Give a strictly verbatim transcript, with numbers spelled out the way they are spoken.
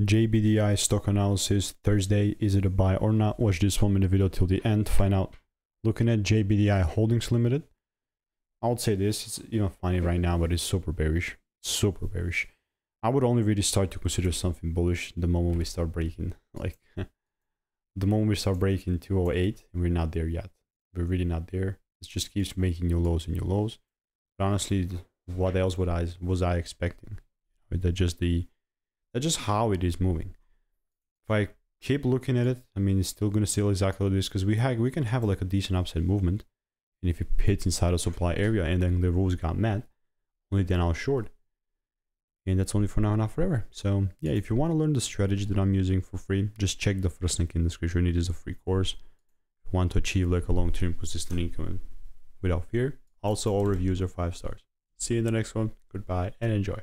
J B D I stock analysis Thursday. Is it a buy or not? Watch this one minute video till the end, find out. Looking at J B D I Holdings Limited, I would say this, it's, you don't find it right now, but it's super bearish, super bearish. I would only really start to consider something bullish the moment we start breaking, like the moment we start breaking two oh eight, and we're not there yet. We're really not there. It just keeps making new lows and new lows. But honestly, what else would I, was I expecting? That just the, that's just how it is moving. If I keep looking at it, I mean, it's still going to sell exactly like this, because we have, we can have like a decent upside movement. And if it hits inside a supply area and then the rules got met, only then I'll short. And that's only for now, not forever. So yeah, if you want to learn the strategy that I'm using for free, just check the first link in the description. It is a free course. If you want to achieve like a long-term consistent income without fear. Also, all reviews are five stars. See you in the next one. Goodbye and enjoy.